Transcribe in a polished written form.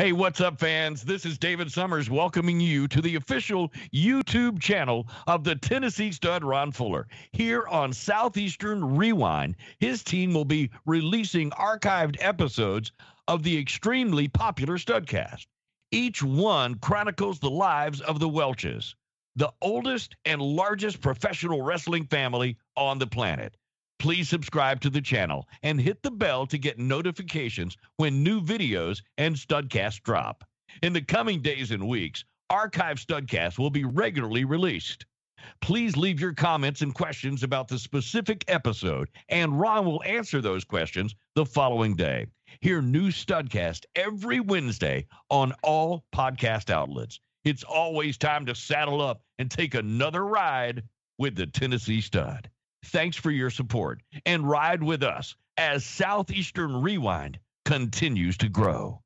Hey, what's up, fans? This is David Summers welcoming you to the official YouTube channel of the Tennessee Stud Ron Fuller. Here on Southeastern Rewind, his team will be releasing archived episodes of the extremely popular Studcast. Each one chronicles the lives of the Welches, the oldest and largest professional wrestling family on the planet. Please subscribe to the channel and hit the bell to get notifications when new videos and Studcasts drop. In the coming days and weeks, archive Studcasts will be regularly released. Please leave your comments and questions about the specific episode, and Ron will answer those questions the following day. Hear new Studcasts every Wednesday on all podcast outlets. It's always time to saddle up and take another ride with the Tennessee Stud. Thanks for your support, and ride with us as Southeastern Rewind continues to grow.